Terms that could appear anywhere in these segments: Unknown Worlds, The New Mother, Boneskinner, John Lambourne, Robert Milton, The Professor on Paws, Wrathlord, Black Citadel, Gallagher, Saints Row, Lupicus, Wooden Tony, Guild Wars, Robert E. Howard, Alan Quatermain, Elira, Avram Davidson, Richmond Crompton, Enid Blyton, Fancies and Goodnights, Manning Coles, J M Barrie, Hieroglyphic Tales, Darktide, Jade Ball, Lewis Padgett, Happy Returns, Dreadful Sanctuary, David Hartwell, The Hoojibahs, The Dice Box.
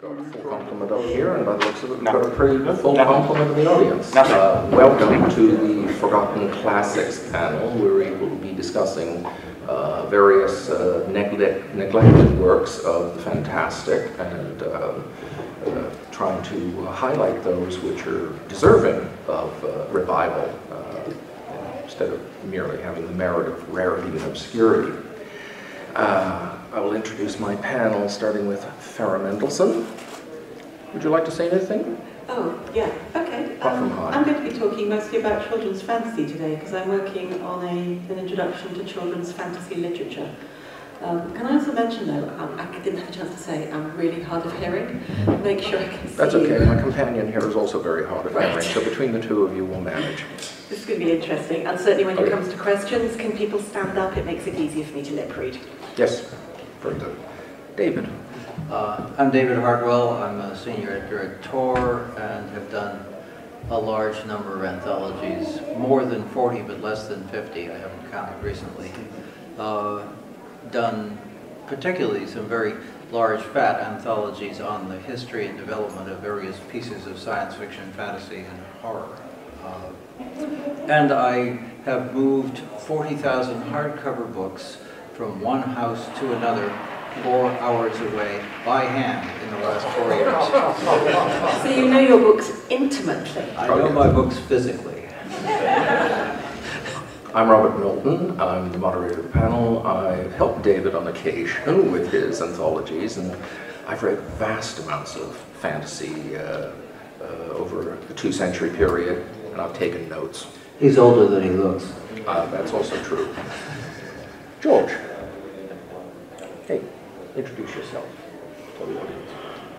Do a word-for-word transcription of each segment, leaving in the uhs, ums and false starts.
Got a full complement up here, and by the looks of it, we've got a pretty full complement of the audience. Uh, welcome to the Forgotten Classics panel, where we will be discussing uh, various uh, neglect neglected works of the fantastic and uh, uh, trying to uh, highlight those which are deserving of uh, revival, uh, instead of merely having the merit of rarity and obscurity. Uh, I will introduce my panel, starting with Farah Mendlesohn. Would you like to say anything? Oh, yeah, okay. Um, I'm going to be talking mostly about children's fantasy today, because I'm working on a, an introduction to children's fantasy literature. Um, can I also mention, though, um, I didn't have a chance to say, I'm really hard of hearing. Make sure I can see. That's okay, you. My companion here is also very hard of hearing, so between the two of you we'll manage. This is going to be interesting, and certainly when okay. it comes to questions, can people stand up? It makes it easier for me to lip read. Yes. Very good. David. Uh, I'm David Hartwell. I'm a senior editor at Tor and have done a large number of anthologies, more than forty but less than fifty, I haven't counted recently. Uh, done particularly some very large fat anthologies on the history and development of various pieces of science fiction, fantasy, and horror. Uh, and I have moved forty thousand hardcover books from one house to another, four hours away, by hand, in the last four years. So you know your books intimately? I know my books physically. I'm Robert Milton. I'm the moderator of the panel. I've helped David on occasion with his anthologies, and I've read vast amounts of fantasy uh, uh, over a two-century period, and I've taken notes. He's older than he looks. Uh, that's also true. George. Hey, introduce yourself to the audience.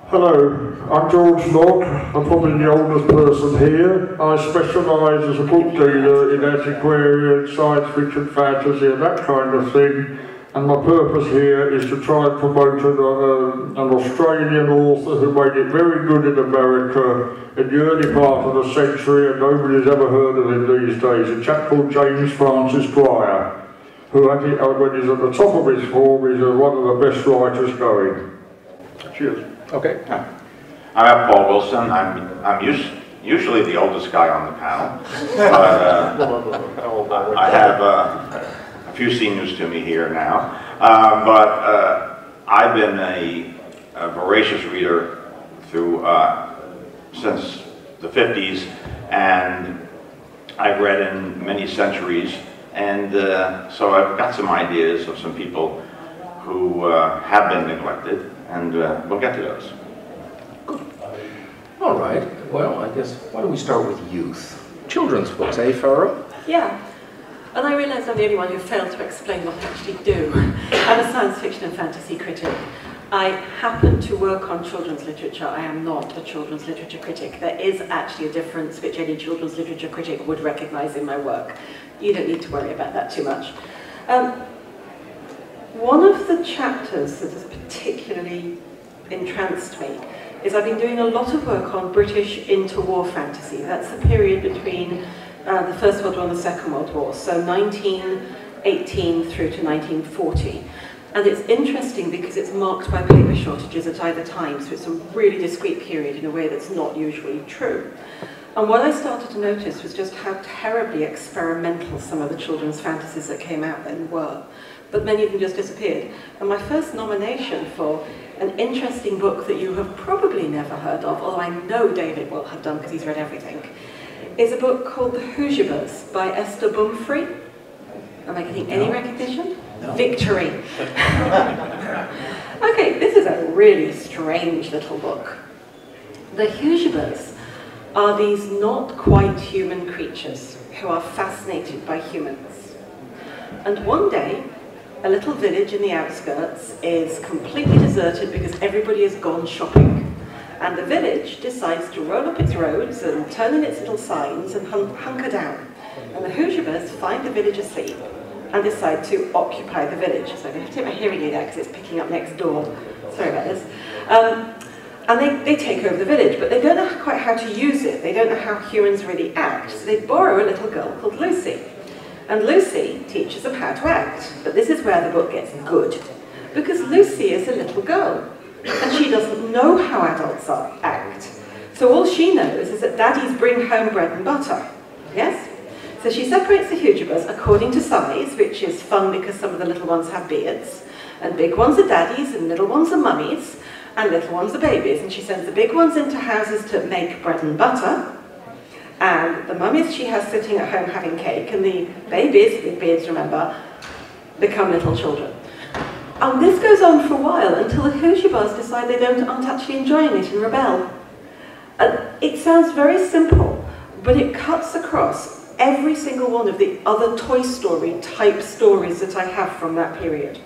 Hello, I'm George Lott. I'm probably the oldest person here. I specialise as a book dealer in antiquarian, science fiction, fantasy and that kind of thing. And my purpose here is to try and promote an, uh, an Australian author who made it very good in America in the early part of the century, and nobody's ever heard of him these days. A chap called James Francis Dwyer, who actually, when he's at the top of his form, is one of the best writers going. Cheers. Okay. Yeah. I'm Paul Wilson. I'm I'm us usually the oldest guy on the panel, but uh, I have uh, a few seniors to me here now. Uh, but uh, I've been a, a voracious reader through uh, since the fifties, and I've read in many centuries. And uh, so I've got some ideas of some people who uh, have been neglected, and uh, we'll get to those. Good. All right. Well, I guess, why don't we start with youth? Children's books, eh, Farah? Yeah. And I realise I'm the only one who failed to explain what I actually do. I'm a science fiction and fantasy critic. I happen to work on children's literature. I am not a children's literature critic. There is actually a difference which any children's literature critic would recognise in my work. You don't need to worry about that too much. Um, one of the chapters that has particularly entranced me is I've been doing a lot of work on British interwar fantasy. That's the period between uh, the First World War and the Second World War, so nineteen eighteen through to nineteen forty. And it's interesting because it's marked by paper shortages at either time, so it's a really discrete period in a way that's not usually true. And what I started to notice was just how terribly experimental some of the children's fantasies that came out then were. But many of them just disappeared. And my first nomination for an interesting book that you have probably never heard of, although I know David will have done because he's read everything, is a book called The Hoojibahs by Esther Boumphrey. Am I getting any recognition? No. Victory. Okay, this is a really strange little book. The Hoojibahs are these not quite human creatures who are fascinated by humans. And one day, a little village in the outskirts is completely deserted because everybody has gone shopping. And the village decides to roll up its roads and turn in its little signs and hun hunker down. And the Hoojibahs find the village asleep and decide to occupy the village. So I'm going to have to take my hearing aid out because it's picking up next door. Sorry about this. Um, and they, they take over the village, but they don't know quite how to use it. They don't know how humans really act. So they borrow a little girl called Lucy. And Lucy teaches them how to act. But this is where the book gets good. Because Lucy is a little girl and she doesn't know how adults are, act. So all she knows is that daddies bring home bread and butter, yes? So she separates the Hoojibahs according to size, which is fun because some of the little ones have beards, and big ones are daddies, and little ones are mummies, and little ones are babies, and she sends the big ones into houses to make bread and butter, and the mummies she has sitting at home having cake, and the babies, with beards remember, become little children. And this goes on for a while until the Hoojibahs decide they don't, aren't actually enjoying it and rebel. And it sounds very simple, but it cuts across every single one of the other Toy Story type stories that I have from that period,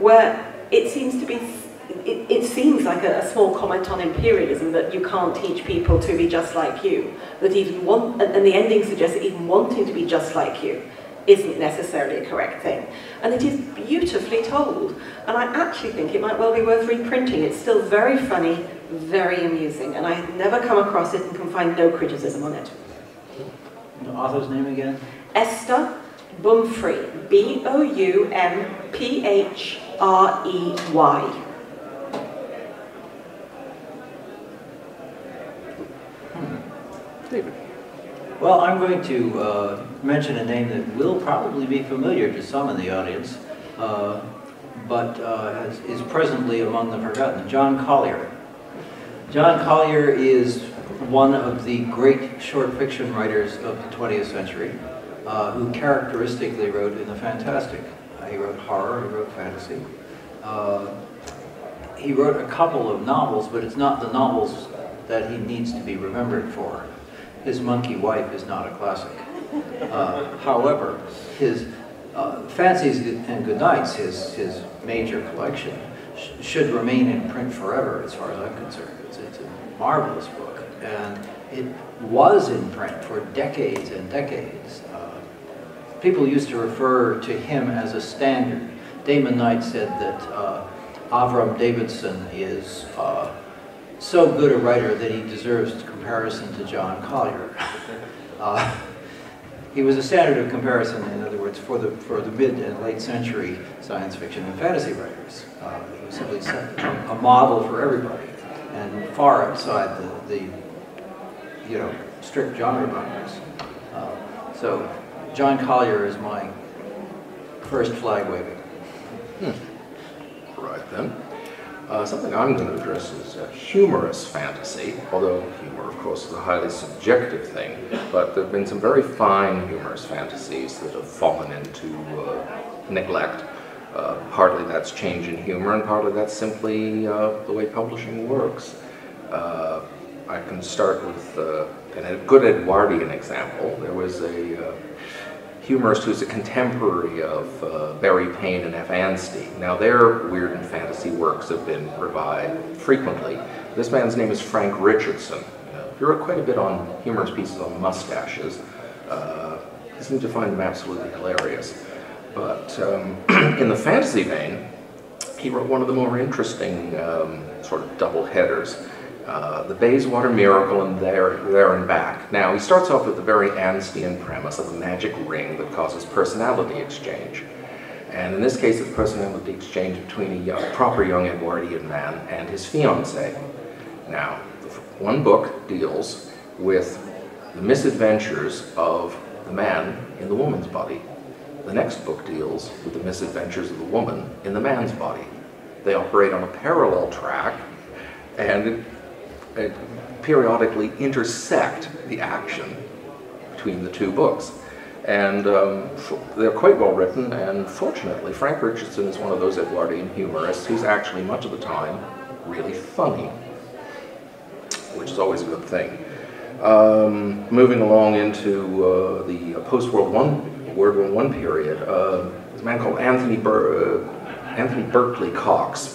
where it seems to be, it, it seems like a, a small comment on imperialism that you can't teach people to be just like you, that even one, and the ending suggests that even wanting to be just like you isn't necessarily a correct thing. And it is beautifully told. And I actually think it might well be worth reprinting. It's still very funny, very amusing, and I never come across it and can find no criticism on it. The author's name again? Esther Boumphrey, B O U M P H R E Y. Hmm. David. Well, I'm going to uh, mention a name that will probably be familiar to some in the audience, uh, but uh, is presently among the forgotten, John Collier. John Collier is one of the great short fiction writers of the twentieth century, uh, who characteristically wrote in the fantastic. Uh, he wrote horror, he wrote fantasy. Uh, he wrote a couple of novels, but it's not the novels that he needs to be remembered for. His Monkey Wife is not a classic. Uh, however, his uh, Fancies and Goodnights, his, his major collection, sh should remain in print forever as far as I'm concerned. It's, it's a marvelous book, and it was in print for decades and decades. Uh, people used to refer to him as a standard. Damon Knight said that uh, Avram Davidson is uh, so good a writer that he deserves comparison to John Collier. uh, he was a standard of comparison, in other words, for the, for the mid and late century science fiction and fantasy writers. Uh, he was simply a model for everybody, and far outside the, the you know, strict genre boundaries. Uh, so John Collier is my first flag waving. Hmm. Right then. Uh, something I'm going to address is uh, humorous fantasy, although humor, of course, is a highly subjective thing, but there have been some very fine humorous fantasies that have fallen into uh, neglect. Uh, partly that's change in humor, and partly that's simply uh, the way publishing works. Uh, I can start with uh, a good Edwardian example. There was a... Uh, humorist who's a contemporary of uh, Barry Payne and F. Anstey. Now, their weird and fantasy works have been revived frequently. This man's name is Frank Richardson. He wrote quite a bit on humorous pieces on mustaches. Uh, I seem to find them absolutely hilarious. But um, in the fantasy vein, he wrote one of the more interesting um, sort of double-headers. Uh, the Bayswater Miracle and There, There and Back. Now, he starts off with the very Ansteian premise of a magic ring that causes personality exchange. And in this case, it's personality exchange between a young, proper young Edwardian man and his fiancée. Now, one book deals with the misadventures of the man in the woman's body. The next book deals with the misadventures of the woman in the man's body. They operate on a parallel track, and it, It periodically intersect the action between the two books. And um, they're quite well written, and fortunately, Frank Richardson is one of those Edwardian humorists who's actually, much of the time, really funny, which is always a good thing. Um, moving along into uh, the post-World War One, World War One period, uh, there's a man called Anthony, Ber uh, Anthony Berkeley Cox.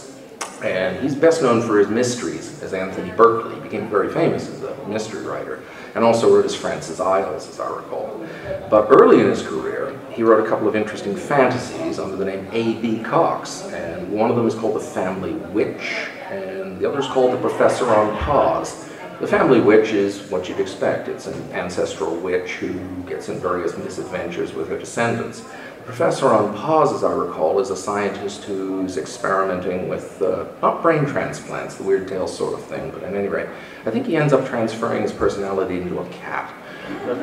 And he's best known for his mysteries as Anthony Berkeley. He became very famous as a mystery writer, and also wrote his Francis Isles, as I recall. But early in his career, he wrote a couple of interesting fantasies under the name A B Cox, and one of them is called The Family Witch, and the other is called The Professor on Paws. The Family Witch is what you'd expect. It's an ancestral witch who gets in various misadventures with her descendants. The Professor on Paws, as I recall, is a scientist who's experimenting with, uh, not brain transplants, the Weird Tales sort of thing, but at any rate, I think he ends up transferring his personality into a cat,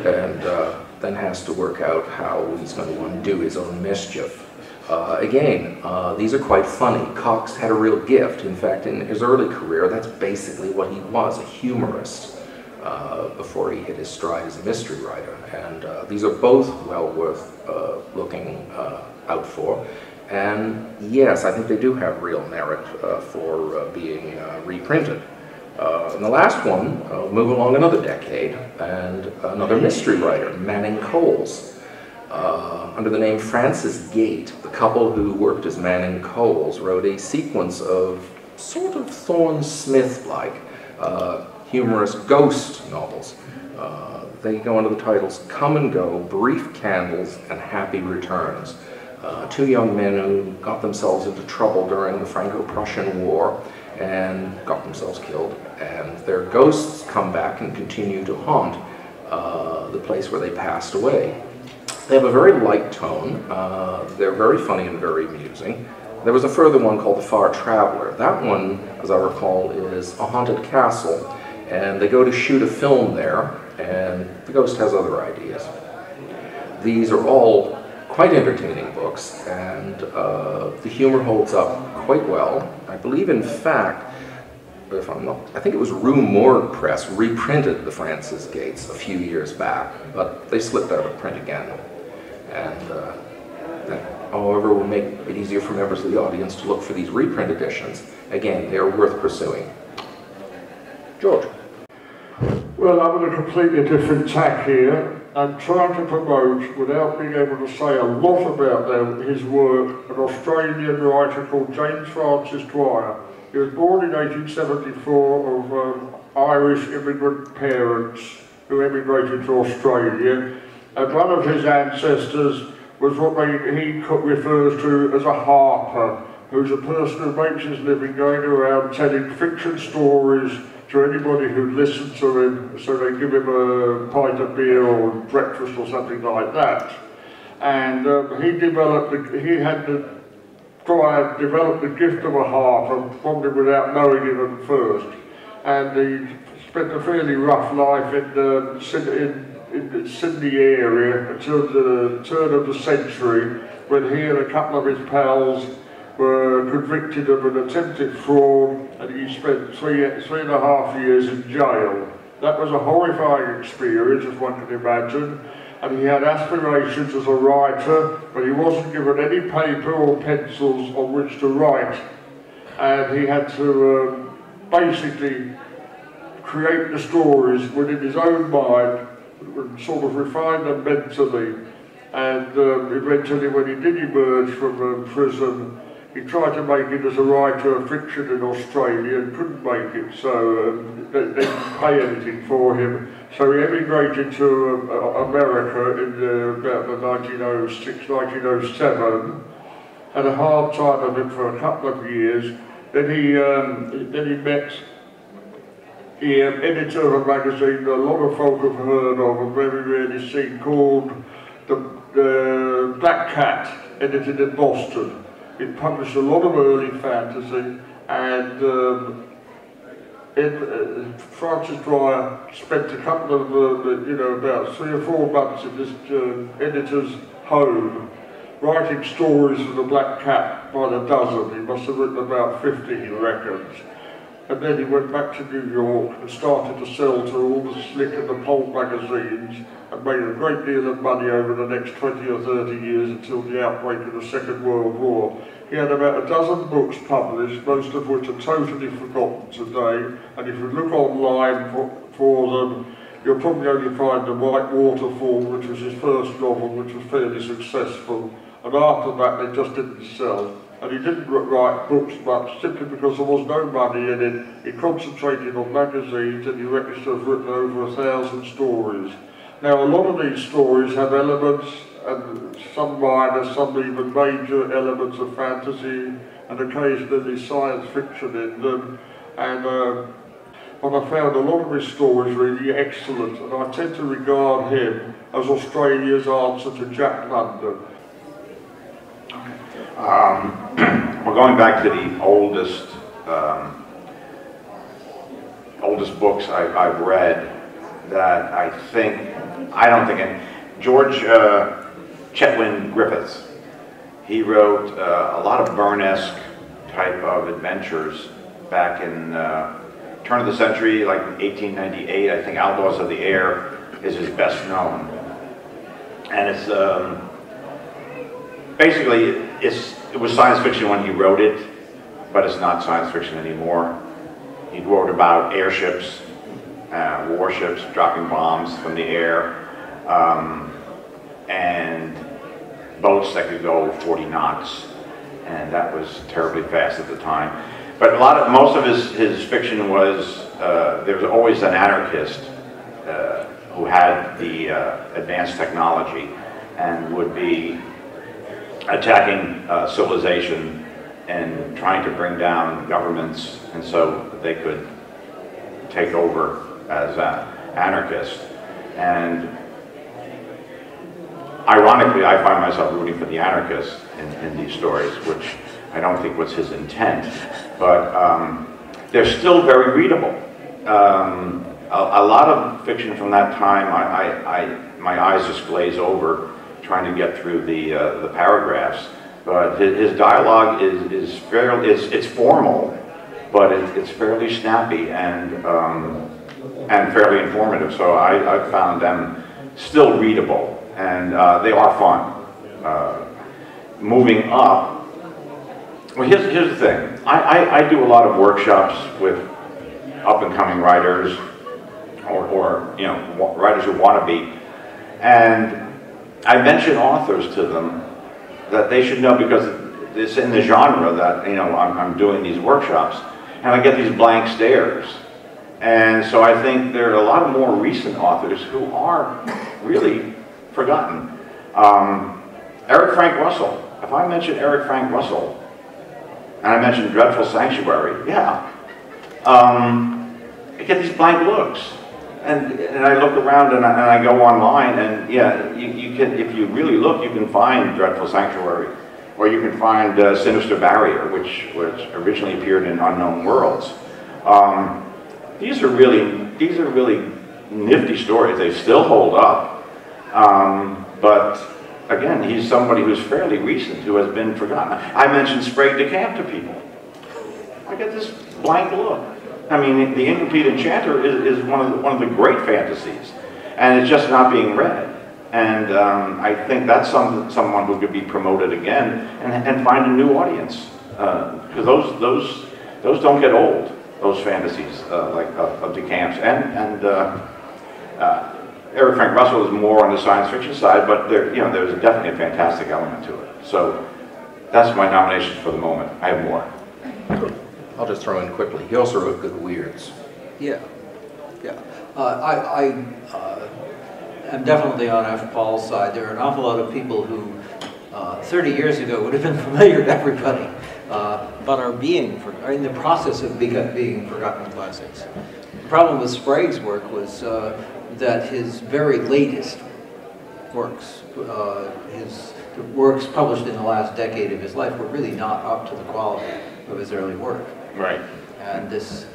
and uh, then has to work out how he's going to undo his own mischief. Uh, again, uh, these are quite funny. Cox had a real gift. In fact, in his early career, that's basically what he was, a humorist, uh, before he hit his stride as a mystery writer. And uh, these are both well worth uh, looking uh, out for. And yes, I think they do have real merit uh, for uh, being uh, reprinted. Uh, and the last one, uh, move along another decade, and another mystery writer, Manning Coles. Uh, under the name Francis Gaite, the couple who worked as Manning Coles wrote a sequence of sort of Thorne Smith-like uh, humorous ghost novels. Uh, they go under the titles Come and Go, Brief Candles, and Happy Returns. Uh, two young men who got themselves into trouble during the Franco-Prussian War and got themselves killed, and their ghosts come back and continue to haunt uh, the place where they passed away. They have a very light tone. Uh, they're very funny and very amusing. There was a further one called The Far Traveler. That one, as I recall, is a haunted castle, and they go to shoot a film there, and the ghost has other ideas. These are all quite entertaining books, and uh, the humor holds up quite well. I believe, in fact, if I'm not, I think it was Rue Morgue Press reprinted the Francis Gaite a few years back, but they slipped out of print again. And uh, that, however, will make it easier for members of the audience to look for these reprint editions. Again, they are worth pursuing. George. Well, I'm on a completely different tack here. I'm trying to promote, without being able to say a lot about them, his work, an Australian writer called James Francis Dwyer. He was born in eighteen seventy-four of um, Irish immigrant parents who emigrated to Australia. And one of his ancestors was what they, he refers to as a harper, who's a person who makes his living going around telling fiction stories to anybody who listens to him, so they give him a pint of beer or breakfast or something like that. And um, he developed, he had the, Dwyer developed the gift of a harper, probably without knowing it at first. And he spent a fairly rough life in the city, in in the Sydney area until the turn of the century, when he and a couple of his pals were convicted of an attempted fraud, and he spent three, three and a half years in jail. That was a horrifying experience, as one can imagine, and he had aspirations as a writer, but he wasn't given any paper or pencils on which to write, and he had to um, basically create the stories within his own mind, sort of refined them mentally. And um, eventually, when he did emerge from um, prison, he tried to make it as a writer of fiction in Australia and couldn't make it, so um, they didn't pay anything for him. So he emigrated to um, America in uh, about the nineteen oh six, nineteen oh seven, had a hard time of it for a couple of years. Then he, um, then he met the um, editor of a magazine that a lot of folk have heard of and very rarely seen, called The uh, Black Cat, edited in Boston. It published a lot of early fantasy, and um, it, uh, Francis Dwyer spent a couple of, uh, you know, about three or four months in this uh, editor's home, writing stories of The Black Cat by the dozen. He must have written about fifty, he reckons. And then he went back to New York and started to sell to all the Slick and the Pole magazines, and made a great deal of money over the next twenty or thirty years until the outbreak of the Second World War. He had about a dozen books published, most of which are totally forgotten today, and if you look online for, for them, you'll probably only find The White Waterfall, which was his first novel, which was fairly successful, and after that they just didn't sell. And he didn't write books much, simply because there was no money in it. He concentrated on magazines, and he reckons to have written over a thousand stories. Now, a lot of these stories have elements, and some minor, some even major elements of fantasy, and occasionally science fiction in them. And uh, but I found a lot of his stories really excellent, and I tend to regard him as Australia's answer to Jack London. Um, we're going back to the oldest um, oldest books I've, I've read that I think, I don't think, it, George uh, Chetwynd Griffiths, he wrote uh, a lot of Byrne-esque type of adventures back in uh, turn of the century, like eighteen ninety-eight, I think Outlaws of the Air is his best known. And it's um, basically, it's, it was science fiction when he wrote it, but it's not science fiction anymore. He wrote about airships, uh, warships, dropping bombs from the air, um, and boats that could go forty knots, and that was terribly fast at the time. But a lot of, most of his, his fiction was, uh, there was always an anarchist uh, who had the uh, advanced technology and would be attacking uh, civilization and trying to bring down governments, and so they could take over as uh, anarchists. And ironically, I find myself rooting for the anarchists in, in these stories, which I don't think was his intent, but um, they're still very readable. Um, a, a lot of fiction from that time, I, I, I, my eyes just glaze over trying to get through the, uh, the paragraphs, but his, his dialogue is, is fairly, it's, it's formal, but it, it's fairly snappy and, um, and fairly informative, so I, I found them still readable, and uh, they are fun. Uh, moving up, well, here's, here's the thing. I, I, I do a lot of workshops with up-and-coming writers, or, or you know, writers who want to be, and I mention authors to them that they should know because it's in the genre that, you know, I'm, I'm doing these workshops, and I get these blank stares. And so I think there are a lot more recent authors who are really forgotten. Um, Eric Frank Russell. If I mention Eric Frank Russell, and I mentioned Dreadful Sanctuary, yeah. Um, I get these blank looks. And, and I look around and I, and I go online and yeah, you, you can, if you really look, you can find Dreadful Sanctuary. Or you can find uh, Sinister Barrier, which, which originally appeared in Unknown Worlds. Um, these are really, these are really nifty stories. They still hold up. Um, but again, he's somebody who's fairly recent, who has been forgotten. I mentioned Sprague de Camp to people. I get this blank look. I mean, The Incomplete Enchanter is, is one, of the, one of the great fantasies, and it's just not being read. And um, I think that's some, someone who could be promoted again and, and find a new audience. Because uh, those, those, those don't get old, those fantasies uh, like of, of de Camp's. And, and uh, uh, Eric Frank Russell is more on the science fiction side, but there, you know, there's definitely a fantastic element to it. So that's my nominations for the moment. I have more. I'll just throw in quickly. He also wrote Good Weirds. Yeah, yeah. Uh, I, I uh, am definitely on F. Paul's side. There are an awful lot of people who uh, thirty years ago would have been familiar to everybody, uh, but are being for, are in the process of being forgotten classics. The problem with Sprague's work was uh, that his very latest works, uh, his the works published in the last decade of his life, were really not up to the quality of his early work. Right. And this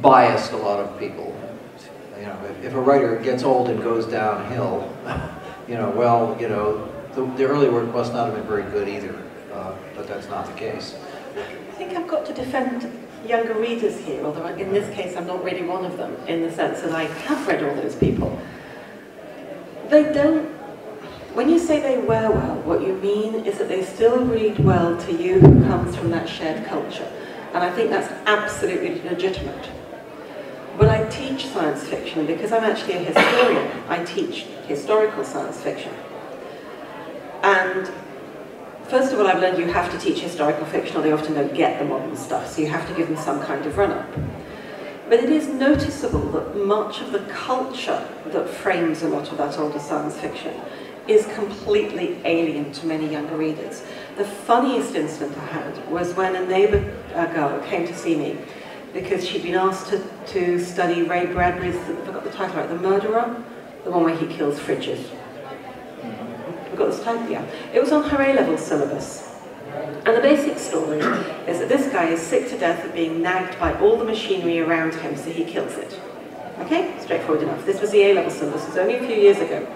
biased a lot of people. You know, if, if a writer gets old and goes downhill, you know, well, you know, the, the early work must not have been very good either. Uh, but that's not the case. I think I've got to defend younger readers here, although in this case I'm not really one of them, in the sense that I have read all those people. They don't, when you say they wear well, what you mean is that they still read well to you who comes from that shared culture. And I think that's absolutely legitimate. But I teach science fiction because I'm actually a historian. I teach historical science fiction. And first of all, I've learned you have to teach historical fiction or they often don't get the modern stuff, so you have to give them some kind of run-up. But it is noticeable that much of the culture that frames a lot of that older science fiction is completely alien to many younger readers. The funniest incident I had was when a neighbour uh, girl came to see me because she'd been asked to, to study Ray Bradbury's, I forgot the title right, The Murderer, the one where he kills fridges. got this type here. It was on her A-level syllabus. And the basic story is that this guy is sick to death of being nagged by all the machinery around him, so he kills it. Okay? Straightforward enough. This was the A-level syllabus. It was only a few years ago.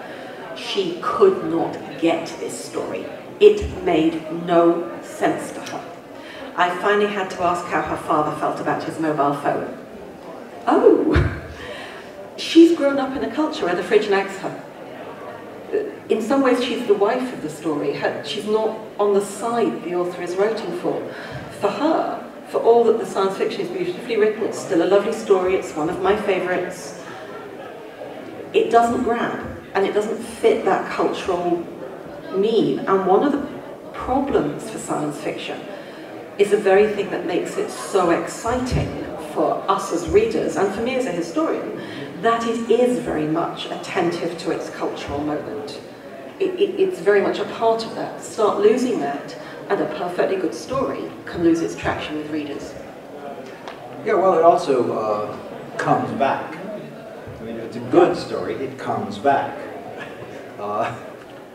She could not get this story. It made no sense to her. I finally had to ask how her father felt about his mobile phone. Oh! She's grown up in a culture where the fridge nags her. In some ways, she's the wife of the story. Her, she's not on the side the author is writing for. For her, for all that the science fiction is beautifully written, it's still a lovely story, it's one of my favourites. It doesn't grab, and it doesn't fit that cultural need. And one of the problems for science fiction is the very thing that makes it so exciting for us as readers, and for me as a historian, that it is very much attentive to its cultural moment. It, it, it's very much a part of that. Start losing that, and a perfectly good story can lose its traction with readers. Yeah, well, it also uh, comes back. I mean, if it's a good story, it comes back. Uh,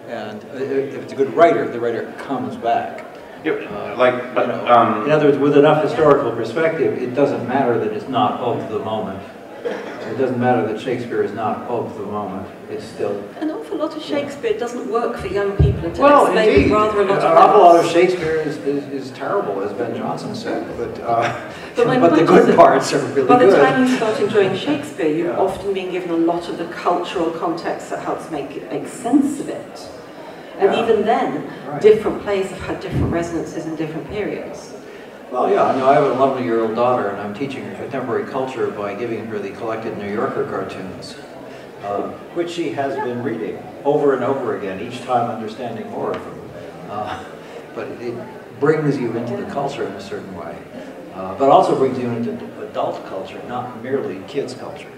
and if it's a good writer, the writer comes back. Uh, like, but, you know, um, in other words, with enough historical perspective, it doesn't matter that it's not of the moment. It doesn't matter that Shakespeare is not of the moment. It's still... An awful lot of Shakespeare yeah. doesn't work for young people until well, it's maybe rather a lot of... An awful lot of Shakespeare is, is, is terrible, as Ben Jonson said, but, uh, but, my but the good is, parts are really by good. By the time you start enjoying Shakespeare, you're yeah. often being given a lot of the cultural context that helps make, make sense of it. And yeah. even then, right. different plays have had different resonances in different periods. Well, yeah, I know I have an eleven-year-old daughter, and I'm teaching her contemporary culture by giving her the collected New Yorker cartoons, uh, which she has yeah. been reading over and over again, each time understanding more of them. Uh, but it, it brings you into the culture in a certain way, uh, but also brings you into adult culture, not merely kids' culture.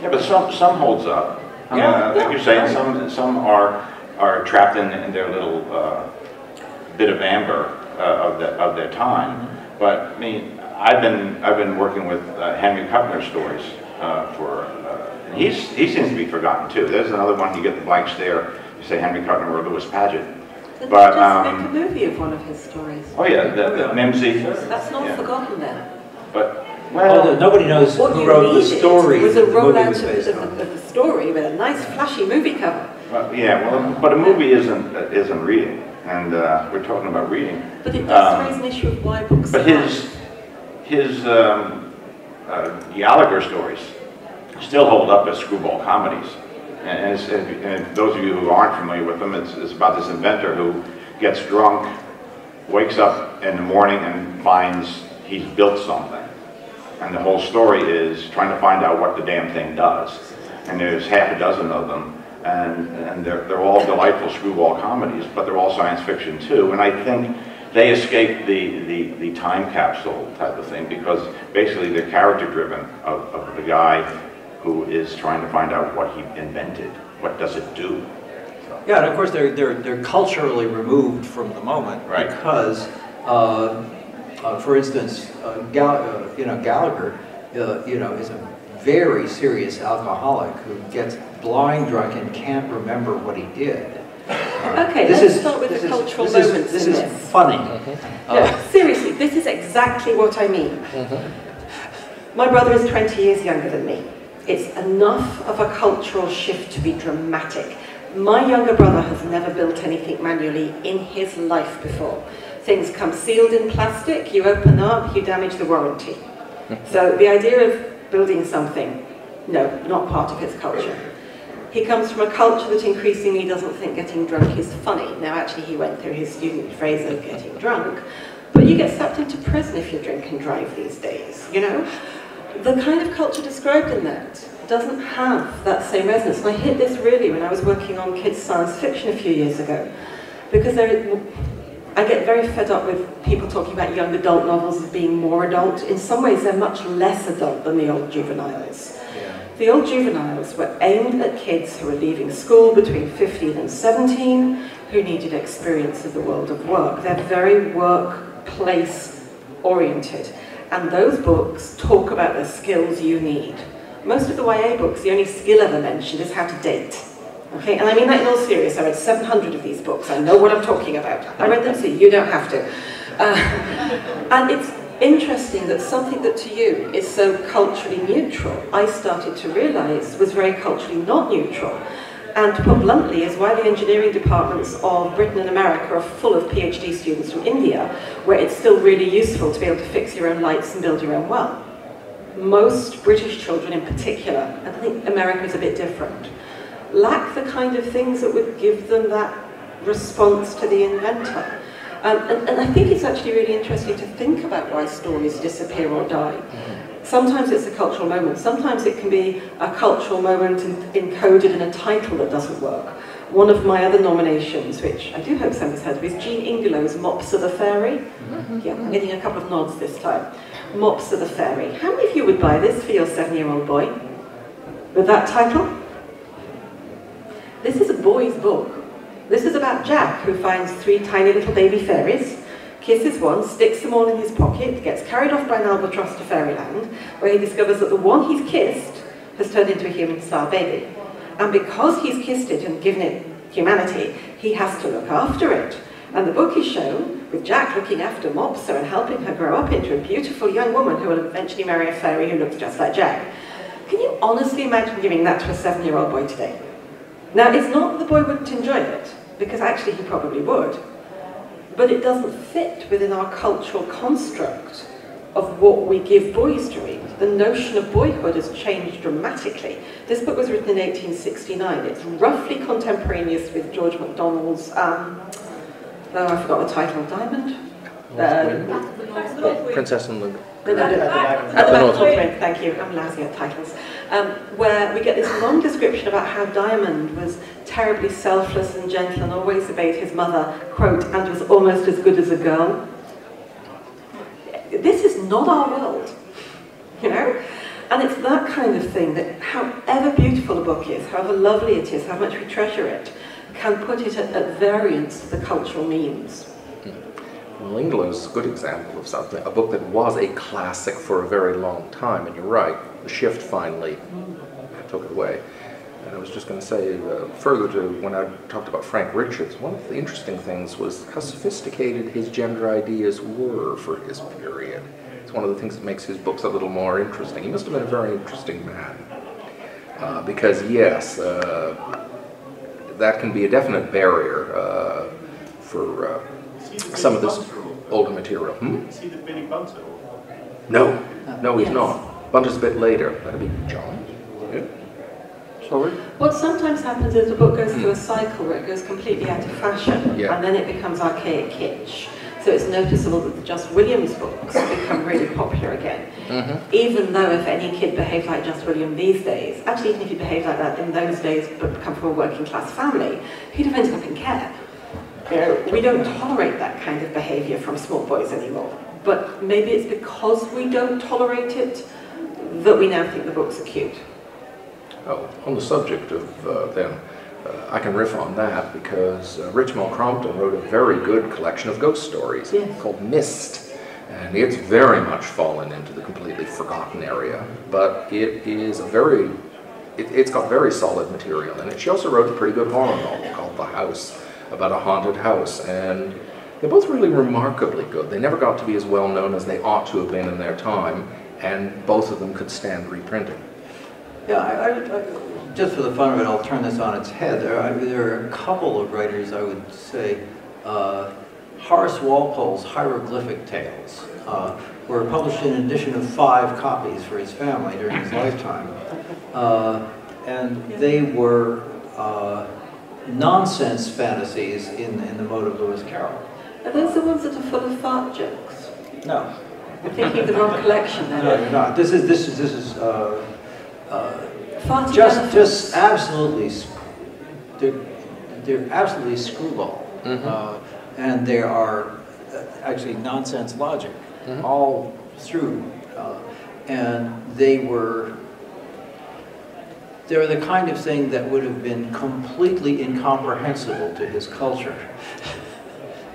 Yeah, but some, some holds up. I mean, yeah, uh, like yeah. you're saying, some, some are... are trapped in, in their little uh, bit of amber uh, of, the, of their time. Mm-hmm. But I mean, I've been I've been working with uh, Henry Kuttner stories uh, for. Uh, and he's he seems to be forgotten too. There's another one. You get the blanks there. You say Henry Kuttner or Lewis Padgett. Did but they just um, make a movie of one of his stories? Oh yeah, the, the Mimsy. That's not yeah. forgotten then. But. Well, well, nobody knows who wrote the story. It was a rollout of, of, of the story with a nice, flashy movie cover. Well, yeah, well, but a movie isn't isn't reading, and uh, we're talking about reading. But it does um, raise an issue of why books. But his his um, uh, Gallagher stories still hold up as screwball comedies, and, it's, and, and those of you who aren't familiar with them, it's, it's about this inventor who gets drunk, wakes up in the morning, and finds he's built something. And the whole story is trying to find out what the damn thing does. And there's half a dozen of them, and, and they're, they're all delightful screwball comedies, but they're all science fiction too. And I think they escape the, the, the time capsule type of thing because basically they're character driven of, of the guy who is trying to find out what he invented. What does it do? Yeah, and of course they're, they're, they're culturally removed from the moment right. because uh, Uh, for instance, uh, Gal uh, you know, Gallagher, uh, you know, is a very serious alcoholic who gets blind drunk and can't remember what he did. Uh, okay, this let's is, start with this the cultural is, this moments. Is, this is this. funny. Mm-hmm. uh, no, seriously, this is exactly what I mean. Mm-hmm. My brother is twenty years younger than me. It's enough of a cultural shift to be dramatic. My younger brother has never built anything manually in his life before. Things come sealed in plastic, you open up, you damage the warranty. So the idea of building something, no, not part of his culture. He comes from a culture that increasingly doesn't think getting drunk is funny. Now actually he went through his student phase of getting drunk, but you get sucked into prison if you drink and drive these days, you know? The kind of culture described in that doesn't have that same resonance. And I hit this really when I was working on kids' science fiction a few years ago, because there, I get very fed up with people talking about young adult novels as being more adult. In some ways, they're much less adult than the old juveniles. Yeah. The old juveniles were aimed at kids who were leaving school between fifteen and seventeen, who needed experience of the world of work. They're very workplace oriented. And those books talk about the skills you need. Most of the Y A books, the only skill ever mentioned is how to date. Okay, and I mean that in all serious. I read seven hundred of these books. I know what I'm talking about. I read them so you don't have to. Uh, and it's interesting that something that to you is so culturally neutral, I started to realise was very culturally not neutral. And to put bluntly, is why the engineering departments of Britain and America are full of PhD students from India, where it's still really useful to be able to fix your own lights and build your own well. Most British children in particular, and I think America is a bit different, lack the kind of things that would give them that response to the inventor. Um, and, and I think it's actually really interesting to think about why stories disappear or die. Sometimes it's a cultural moment. Sometimes it can be a cultural moment encoded in a title that doesn't work. One of my other nominations, which I do hope someone's heard of, is Jean Ingelow's Mopsa the Fairy. Mm-hmm. Yeah, I'm getting a couple of nods this time. Mopsa the Fairy. How many of you would buy this for your seven-year-old boy? With that title? This is a boy's book. This is about Jack, who finds three tiny little baby fairies, kisses one, sticks them all in his pocket, gets carried off by an albatross to fairyland, where he discovers that the one he's kissed has turned into a human-style baby. And because he's kissed it and given it humanity, he has to look after it. And the book is shown with Jack looking after Mopsa and helping her grow up into a beautiful young woman who will eventually marry a fairy who looks just like Jack. Can you honestly imagine giving that to a seven-year-old boy today? Now, it's not that the boy wouldn't enjoy it, because actually he probably would. But it doesn't fit within our cultural construct of what we give boys to read. The notion of boyhood has changed dramatically. This book was written in eighteen sixty-nine. It's roughly contemporaneous with George MacDonald's, um, oh, I forgot the title, Diamond? Uh, Princess and Lug. No, no, no, no. At the Back of the Wind, thank you, I'm lousy at titles. Um, where we get this long description about how Diamond was terribly selfless and gentle and always obeyed his mother, quote, and was almost as good as a girl. This is not our world, you know? And it's that kind of thing that however beautiful a book is, however lovely it is, how much we treasure it, can put it at, at variance to the cultural memes. Well, Ingelow's a good example of something, a book that was a classic for a very long time, and you're right, the shift finally took it away. And I was just going to say, uh, further to when I talked about Frank Richardson, one of the interesting things was how sophisticated his gender ideas were for his period. It's one of the things that makes his books a little more interesting. He must have been a very interesting man, uh, because yes, uh, that can be a definite barrier uh, for uh, some of this older material. Hmm? Is he the Benny Bunter? No, no, he's yes. not. Bunter's a bit later. That'd be John. Yeah. Sorry? What sometimes happens is the book goes through a cycle where it goes completely out of fashion, yeah. and then it becomes archaic kitsch. So it's noticeable that the Just Williams books become really popular again. Mm-hmm. Even though if any kid behaved like Just William these days, actually even if he behaved like that in those days but come from a working class family, he'd have ended up in care. You know, we don't tolerate that kind of behaviour from small boys anymore. But maybe it's because we don't tolerate it that we now think the books are cute. Oh, on the subject of uh, them, uh, I can riff on that because uh, Richmond Crompton wrote a very good collection of ghost stories yes. called Mist, and it's very much fallen into the completely forgotten area, but it is a very, it, it's got very solid material in it. She also wrote a pretty good horror novel called The House, about a haunted house, and they're both really remarkably good. They never got to be as well known as they ought to have been in their time, and both of them could stand reprinting. Yeah, I, I, I, just for the fun of it, I'll turn this on its head. There, I, there are a couple of writers, I would say, uh, Horace Walpole's Hieroglyphic Tales uh, were published in an edition of five copies for his family during his lifetime. Uh, and they were uh, nonsense fantasies in, in the mode of Lewis Carroll. Are those the ones that are full of fart jokes? No. I'm thinking of the wrong collection then. No, you're not. This is, this is, this is, uh, Uh, just, just absolutely, they're, they're absolutely screwball, mm-hmm. uh, and they are actually nonsense logic mm-hmm. all through, uh, and they were, they were the kind of thing that would have been completely incomprehensible to his culture,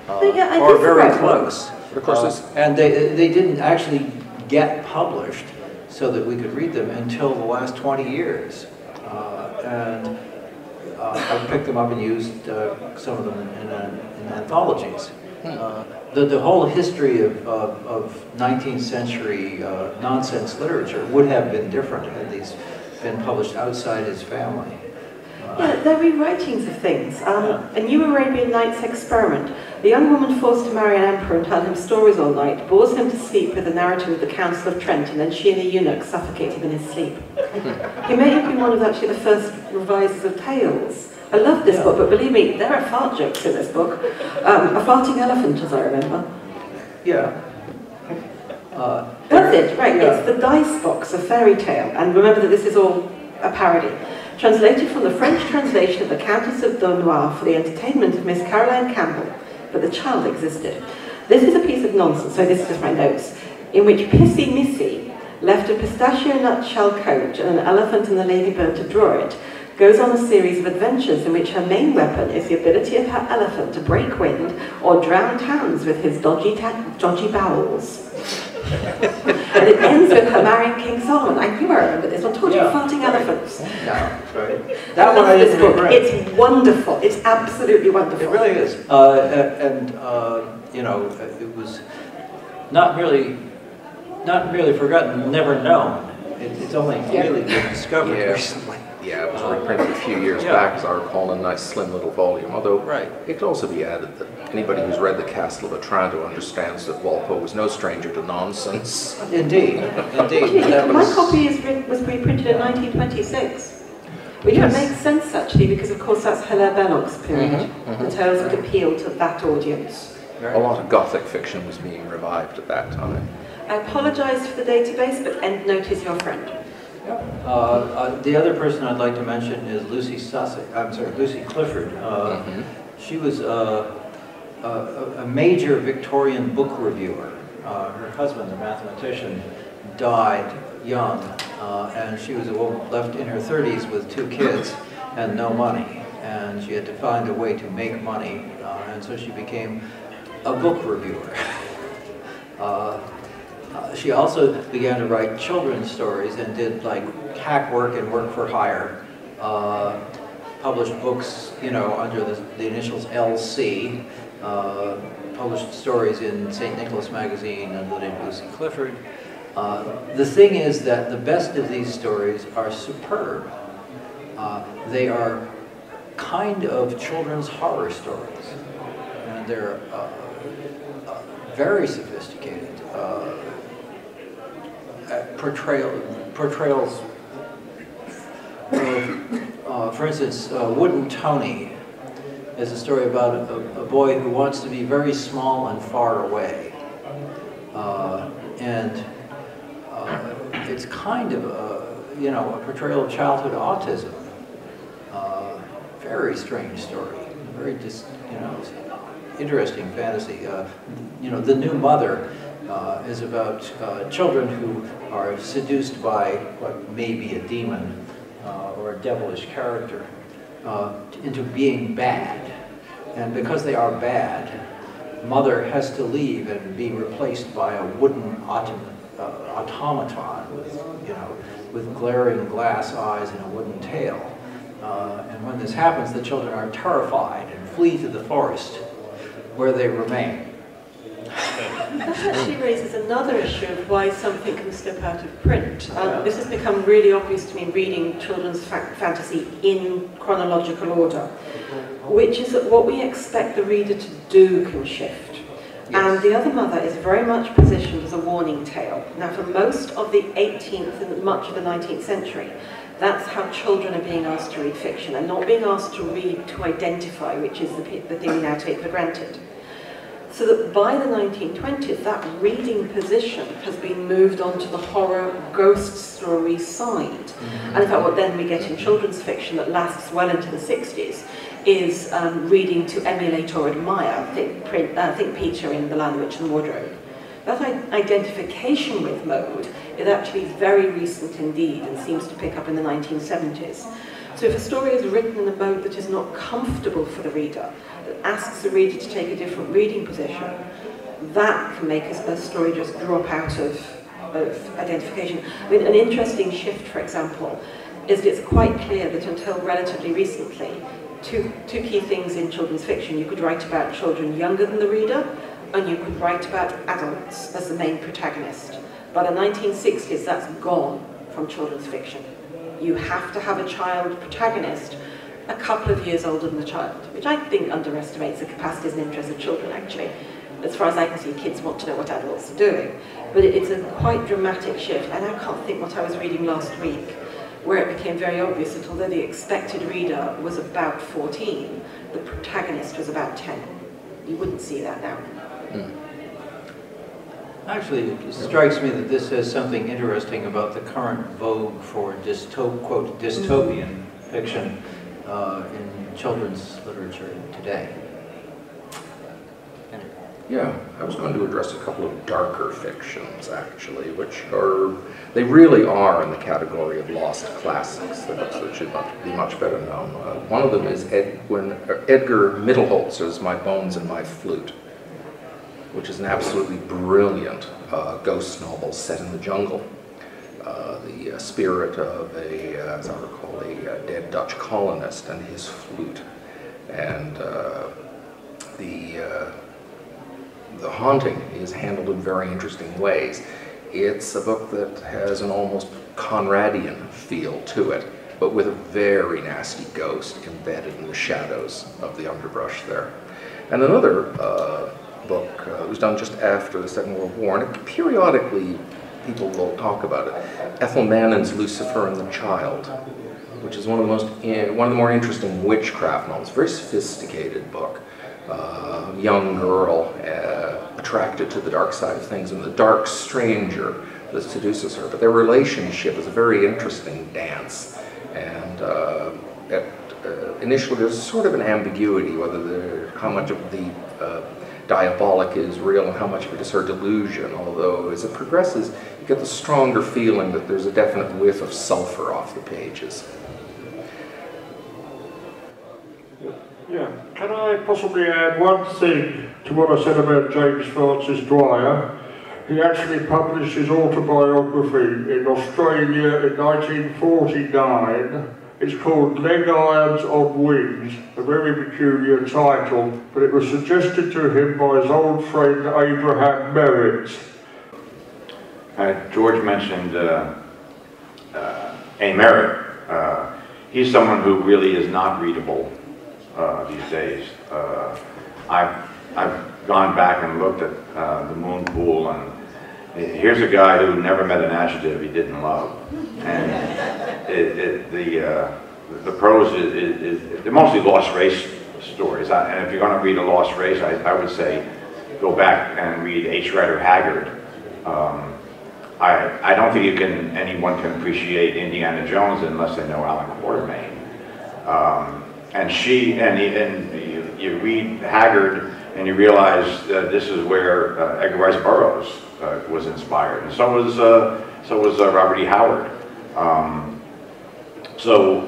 uh, yeah, or very close. Of course, uh, and they they didn't actually get published. So that we could read them until the last twenty years. Uh, and uh, I picked them up and used uh, some of them in, a, in anthologies. Uh, the, the whole history of, of, of nineteenth century uh, nonsense literature would have been different had these been published outside his family. Uh, yeah, they're rewritings of things. Um, yeah. A New Arabian Nights Experiment. The young woman forced to marry an emperor and tell him stories all night, bores him to sleep with a narrative of the Council of Trent, and then she and a eunuch suffocate him in his sleep. He may have been one of actually the first revisers of tales. I love this yeah. book, but believe me, there are fart jokes in this book. Um, a farting elephant, as I remember. Yeah. Uh, That's it, right. Yeah. It's the dice box of fairy tale. And remember that this is all a parody. Translated from the French translation of The Countess of Daunois for the entertainment of Miss Caroline Campbell. But the child existed. This is a piece of nonsense, so this is just my notes, in which Pissy Missy left a pistachio nut shell coat and an elephant and the ladybird to draw it, goes on a series of adventures in which her main weapon is the ability of her elephant to break wind or drown towns with his dodgy, dodgy bowels. And it ends with her marrying King Solomon. I do remember this one. I told you, yeah, farting right. elephants. Yeah, right. That one I didn't remember. It's wonderful. It's absolutely wonderful. It really is. Uh, and, uh, you know, it was not really, not really forgotten, never known. It, it's only really been discovered yeah. recently. Yeah, it was reprinted a few years yeah. back, as I recall, in a nice slim little volume, although right. it could also be added that anybody who's read The Castle of Otranto understands that Walpole was no stranger to nonsense. Indeed, indeed. That was... My copy is re was reprinted in nineteen twenty-six, which yes. makes sense, actually, because, of course, that's Hilaire Belloc's period. Mm -hmm, mm -hmm, the tales right. would appeal to that audience. Right. A lot of Gothic fiction was being revived at that time. I apologize for the database, but EndNote is your friend. Yep. Uh, uh, the other person I'd like to mention is Lucy Sussex. I'm sorry, Lucy Clifford. Uh, mm-hmm. She was uh, a, a major Victorian book reviewer. Uh, her husband, a mathematician, died young, uh, and she was a woman left in her thirties with two kids and no money, and she had to find a way to make money, uh, and so she became a book reviewer. uh, Uh, she also began to write children's stories and did like hack work and work for hire. Uh, published books, you know, under the, the initials L C. Uh, published stories in Saint Nicholas Magazine under the name Lucy Clifford. Uh, the thing is that the best of these stories are superb. Uh, they are kind of children's horror stories, and they're uh, uh, very sophisticated. Uh, Portrayal, portrayals, of, uh, for instance, uh, Wooden Tony is a story about a, a boy who wants to be very small and far away, uh, and uh, it's kind of a, you know, a portrayal of childhood autism. Uh, very strange story, very just, you know, interesting fantasy. Uh, you know, The New Mother. Uh, is about uh, children who are seduced by what may be a demon uh, or a devilish character uh, into being bad. And because they are bad, mother has to leave and be replaced by a wooden autom uh, automaton with, you know, with glaring glass eyes and a wooden tail. Uh, and when this happens, the children are terrified and flee to the forest where they remain. That actually raises another issue of why something can slip out of print. Um, this has become really obvious to me reading children's fa fantasy in chronological order, which is that what we expect the reader to do can shift. Yes. And The Other Mother is very much positioned as a warning tale. Now, for most of the eighteenth and much of the nineteenth century, that's how children are being asked to read fiction, and not being asked to read to identify, which is the, the thing we now take for granted. So that by the nineteen twenties, that reading position has been moved onto the horror ghost story side. Mm-hmm. And in fact, what then we get in children's fiction that lasts well into the sixties is um, reading to emulate or admire. Think, print, uh, think Peter in The Lion, the Witch and the Wardrobe. That identification with mode is actually very recent indeed and seems to pick up in the nineteen seventies. So if a story is written in a mode that is not comfortable for the reader, that asks the reader to take a different reading position, that can make a story just drop out of, of identification. I mean, an interesting shift, for example, is that it's quite clear that until relatively recently, two, two key things in children's fiction: you could write about children younger than the reader, and you could write about adults as the main protagonist. By the nineteen sixties, that's gone from children's fiction. You have to have a child protagonist a couple of years older than the child, which I think underestimates the capacities and interests of children, actually. As far as I can see, kids want to know what adults are doing. But it's a quite dramatic shift, and I can't think what I was reading last week, where it became very obvious that although the expected reader was about fourteen, the protagonist was about ten. You wouldn't see that now. Mm. Actually, it strikes me that this says something interesting about the current vogue for dysto quote, dystopian mm. fiction uh, in children's literature today. Yeah, I was going to address a couple of darker fictions, actually, which are, they really are in the category of lost classics, that should be much better known. Uh, one of them is Edwin, uh, Edgar Mittelholz's My Bones and My Flute, which is an absolutely brilliant uh, ghost novel set in the jungle. Uh, the uh, spirit of a, uh, as I recall, a uh, dead Dutch colonist and his flute. And uh, the... Uh, The haunting is handled in very interesting ways. It's a book that has an almost Conradian feel to it, but with a very nasty ghost embedded in the shadows of the underbrush there. And another uh, book uh, was done just after the Second World War, and it, periodically people will talk about it. Ethel Mannon's Lucifer and the Child, which is one of the most in, one of the more interesting witchcraft novels. Very sophisticated book. Uh, young girl uh, attracted to the dark side of things, and the dark stranger that seduces her. But their relationship is a very interesting dance, and uh, at, uh, initially there's sort of an ambiguity whether the, how much of the uh, diabolic is real and how much of it is her delusion, although as it progresses you get the stronger feeling that there's a definite whiff of sulfur off the pages. Yeah. Can I possibly add one thing to what I said about James Francis Dwyer? He actually published his autobiography in Australia in nineteen forty-nine. It's called Leg Irons of Wings, a very peculiar title, but it was suggested to him by his old friend Abraham Merritt. Uh, George mentioned uh, uh, A. Merritt. Uh, he's someone who really is not readable. Uh, these days, uh, I've I've gone back and looked at uh, the Moon Pool, and here's a guy who never met an adjective he didn't love, and it, it, the uh, the prose is, is, is they're mostly lost race stories. I, and if you're going to read a lost race, I, I would say go back and read H. Rider Haggard. Um, I I don't think you can anyone can appreciate Indiana Jones unless they know Alan Quatermain. Um, And she, and, he, and you, you read Haggard and you realize uh, this is where uh, Edgar Rice Burroughs uh, was inspired. And so was, uh, so was uh, Robert E. Howard. Um, so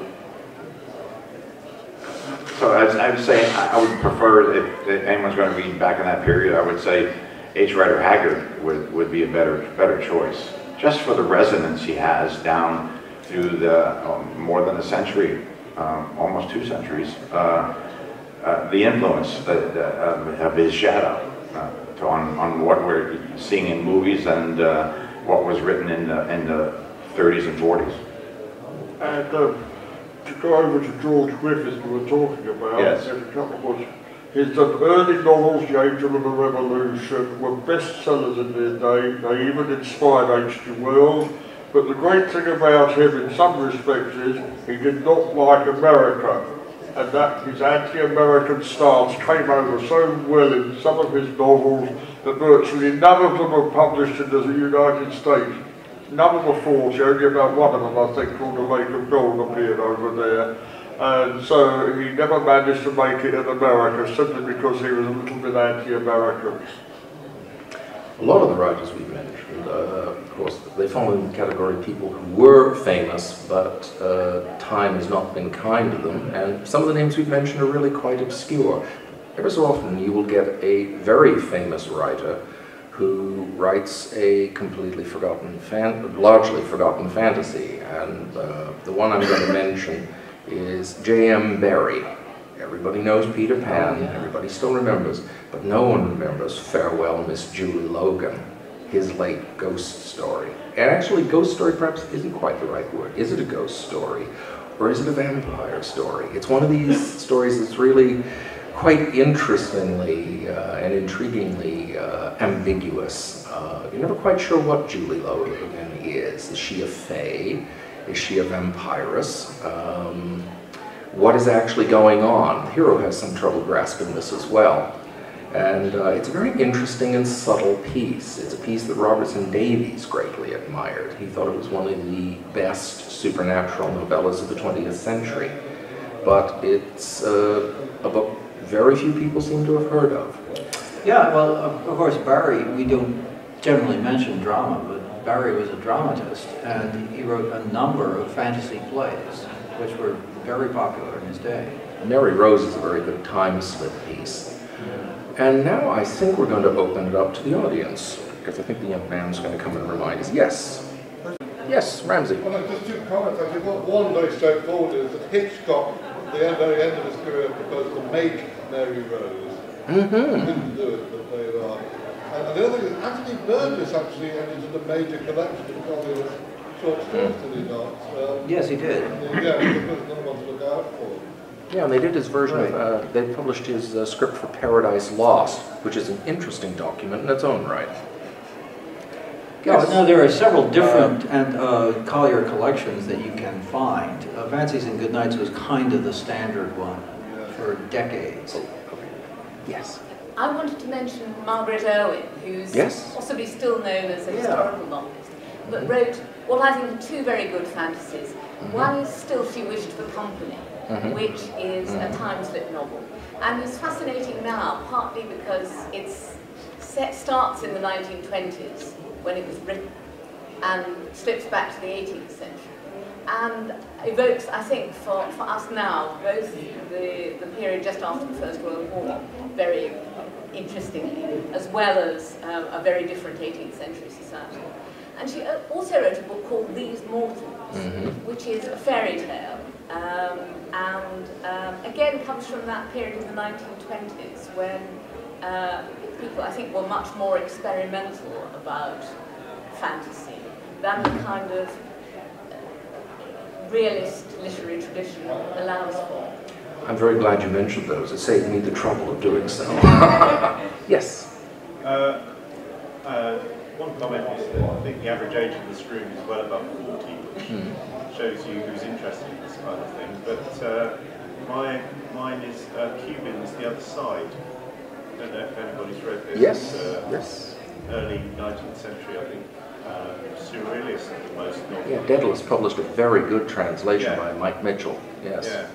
so I, I would say I would prefer, if, if anyone's going to read back in that period, I would say H. Rider Haggard would, would be a better, better choice. Just for the resonance he has down through the um, more than a century. Um, almost two centuries, uh, uh, the influence that, uh, of his shadow uh, to on, on what we're seeing in movies and uh, what was written in the, in the thirties and forties. And uh, to go over to George Griffiths we were talking about, yes. And a couple of is that early novels, The Angel and the Revolution, were bestsellers in their day. They even inspired H G Wells. But the great thing about him, in some respects, is he did not like America, and that his anti-American stance came over so well in some of his novels that virtually none of them were published in the United States. None of the forty, only about one of them, I think, called The Lake of Gold appeared over there. And so he never managed to make it in America, simply because he was a little bit anti-American. A lot of the writers we've mentioned, uh, of course, they fall in the category of people who were famous, but uh, time has not been kind to them, and some of the names we've mentioned are really quite obscure. Ever so often you will get a very famous writer who writes a completely forgotten, fan largely forgotten fantasy. And uh, the one I'm going to mention is J M Barrie. Everybody knows Peter Pan, everybody still remembers, but no one remembers Farewell, Miss Julie Logan, his late ghost story. And actually, ghost story perhaps isn't quite the right word. Is it a ghost story? Or is it a vampire story? It's one of these stories that's really quite interestingly uh, and intriguingly uh, ambiguous. Uh, you're never quite sure what Julie Logan is. Is she a fae? Is she a vampiress? Um, what is actually going on? The hero has some trouble grasping this as well. And uh, it's a very interesting and subtle piece. It's a piece that Robertson Davies greatly admired. He thought it was one of the best supernatural novellas of the twentieth century. But it's uh, a book very few people seem to have heard of. Yeah, well, of course, Barrie, we don't generally mention drama, but Barrie was a dramatist, and he wrote a number of fantasy plays, which were very popular in his day. Mary Rose is a very good time slip piece. And now I think we're going to open it up to the audience, because I think the young man's going to come and remind us. Yes. Yes, Ramsey. Well, no, just two comments, actually. One very straightforward is that Hitchcock, at the end, very end of his career, proposed to make Mary Rose. Mm-hmm. Didn't do it, but they are. And the other thing is, Anthony Burgess actually entered a major collection of his short stories, did he not? Um, yes, he did. And, yeah, he was another one to look out for. Yeah, and they did his version right. of, uh, they published his uh, script for Paradise Lost, which is an interesting document in its own right. Yes. No, there are several different uh, and uh, Collier collections that you can find. Uh, Fancies and Goodnights was kind of the standard one for decades. Oh, okay. Yes. I wanted to mention Margaret Irwin, who's yes. possibly still known as a yeah. historical novelist, but wrote what I think are two very good fantasies. Mm-hmm. One is Still She Wished for Company. Mm-hmm. Which is mm-hmm. a time-slip novel. And it's fascinating now, partly because it starts in the nineteen twenties, when it was written, and slips back to the eighteenth century. And evokes, I think, for, for us now, both the, the period just after the First World War, very interestingly, as well as um, a very different eighteenth century society. And she also wrote a book called These Mortals, mm-hmm. which is a fairy tale. Um, and um, again comes from that period in the nineteen twenties when uh, people, I think, were much more experimental about fantasy than the kind of uh, realist literary tradition allows for. I'm very glad you mentioned those. It saved me the trouble of doing so. Yes? Uh, uh, one comment is that I think the average age in this room is well above forty, which hmm. shows you who's interested in this kind of thing. But uh, my mine is uh, Cubans, The Other Side. I don't know if anybody's read this. Yes. It's, uh, yes. Early nineteenth century, I think. Uh, surrealist at the most. Yeah, Dedalus published a very good translation yeah. by Mike Mitchell. Yes. Yeah.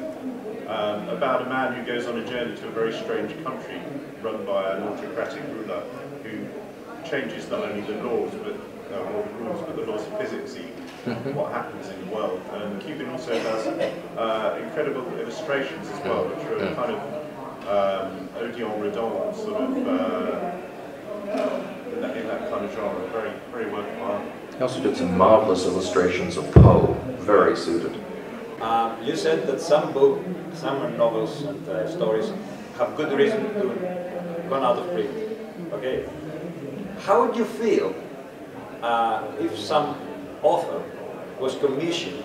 Um, about a man who goes on a journey to a very strange country run by an autocratic ruler who changes not only the laws, but uh, or the rules, but the laws of physics. Mm-hmm. What happens in the world. And Cuban also does uh, incredible illustrations as well, which are mm-hmm. kind of um, Odillon Redon sort of uh, in, that, in that kind of genre. Very, very worthwhile. He also did some marvelous illustrations of Poe. Very suited. Um, you said that some book, some novels and uh, stories have good reason to run out of print. Okay. How would you feel uh, if some author was commissioned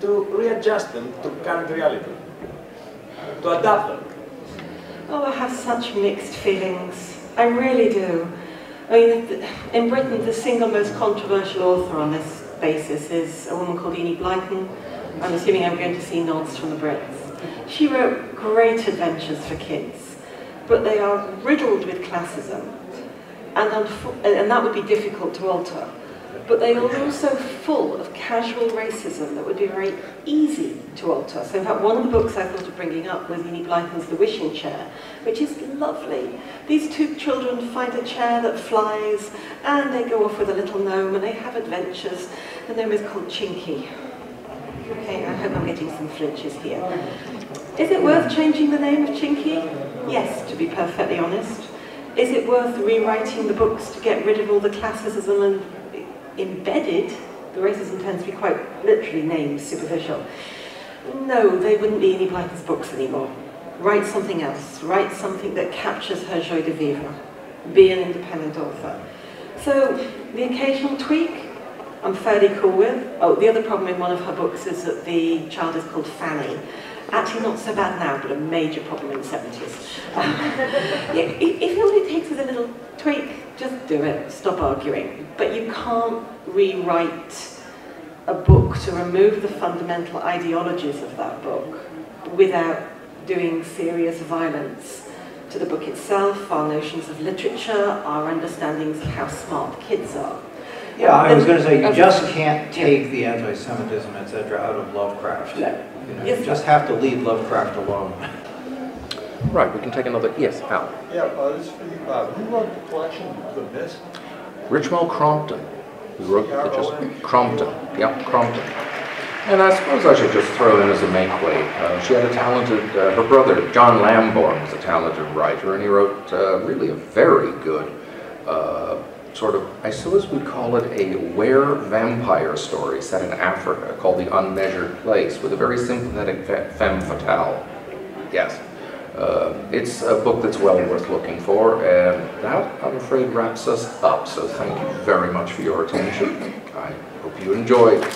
to readjust them to current reality, to adapt them? Oh, I have such mixed feelings. I really do. I mean, in Britain, the single most controversial author on this basis is a woman called Enid Blyton. I'm assuming I'm going to see nods from the Brits. She wrote great adventures for kids, but they are riddled with classism, and, and that would be difficult to alter. But they are also full of casual racism that would be very easy to alter. So in fact, one of the books I thought of bringing up was Enid Blyton's The Wishing Chair, which is lovely. These two children find a chair that flies, and they go off with a little gnome, and they have adventures. The gnome is called Chinky. Okay, I hope I'm getting some flinches here. Is it worth changing the name of Chinky? Yes, to be perfectly honest. Is it worth rewriting the books to get rid of all the classicism and embedded? The racism tends to be quite literally named superficial. No, they wouldn't be any Blythe's books anymore. Write something else. Write something that captures her joie de vivre. Be an independent author. So the occasional tweak, I'm fairly cool with. Oh, the other problem in one of her books is that the child is called Fanny. Actually not so bad now, but a major problem in the seventies. Um, yeah, if all it takes is a little tweak, just do it, stop arguing. But you can't rewrite a book to remove the fundamental ideologies of that book without doing serious violence to the book itself, our notions of literature, our understandings of how smart kids are. Yeah, um, I was going to say, you okay. just can't take the anti-Semitism, et cetera out of Lovecraft. No. You know, yes. You just have to leave Lovecraft alone. Right, we can take another... Yes, Al. Yeah, uh, this is for you. Uh, who wrote the collection, The Mist? Richmond Crompton. Who wrote the... Just, Crompton. Yeah, Crompton. And I suppose I should just throw in as a make weight. Uh, she had a talented... Uh, her brother, John Lambourne, was a talented writer, and he wrote uh, really a very good... Uh, sort of, I suppose we'd call it a were-vampire story set in Africa called The Unmeasured Place, with a very sympathetic femme fatale. Yes. Uh, it's a book that's well worth looking for, and that, I'm afraid, wraps us up. So thank you very much for your attention. I hope you enjoyed.